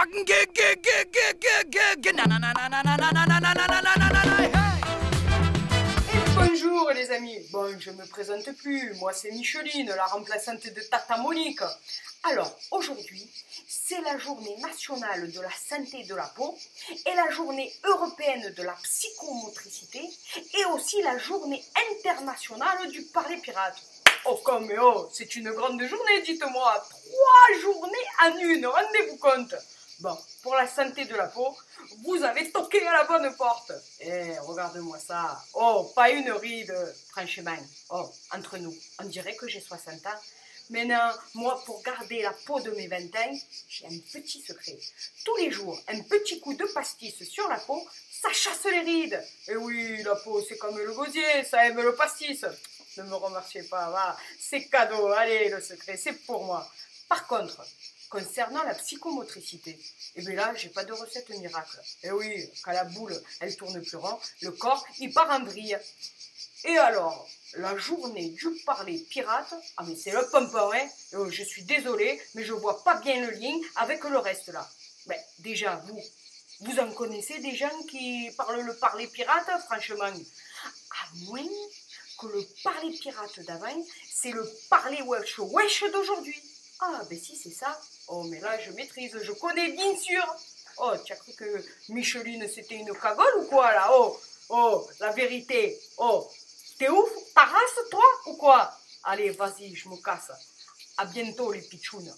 fucking gig. Et bonjour les amis. Bon, je me présente plus. Moi, c'est Micheline, la remplaçante de Tata Monique. Alors, aujourd'hui, c'est la journée nationale de la santé de la peau et la journée européenne de la psychomotricité et aussi la journée internationale du parler pirate. Oh, comme oh, c'est une grande journée, dites-moi. 3 journées en une, rendez-vous compte. Bon, pour la santé de la peau, vous avez toqué à la bonne porte. Eh, regarde-moi ça. Oh, pas une ride, franchement. Oh, entre nous, on dirait que j'ai 60 ans. Maintenant, moi, pour garder la peau de mes 20 ans, j'ai un petit secret. Tous les jours, un petit coup de pastis sur la peau, ça chasse les rides. Et oui, la peau, c'est comme le gosier, ça aime le pastis. Ne me remerciez pas, va, c'est cadeau. Allez, le secret, c'est pour moi. Par contre, concernant la psychomotricité, eh bien là, j'ai pas de recette miracle. Et oui, quand la boule, elle tourne plus rond, le corps, il part en vrille. Et alors, la journée du parler pirate, ah mais c'est le pompon, hein, je suis désolée, mais je vois pas bien le lien avec le reste là. Ben, déjà, vous en connaissez des gens qui parlent le parler pirate, franchement? À moins que le parler pirate d'avant, c'est le parler wesh d'aujourd'hui. Ah ben si, c'est ça. Oh mais là, je maîtrise, je connais bien sûr. Oh, tu as cru que Micheline, c'était une cagole ou quoi là? Oh, oh, la vérité, oh. T'es ouf? T'as race, toi, ou quoi? Allez, vas-y, je me casse. À bientôt, les pitchounes.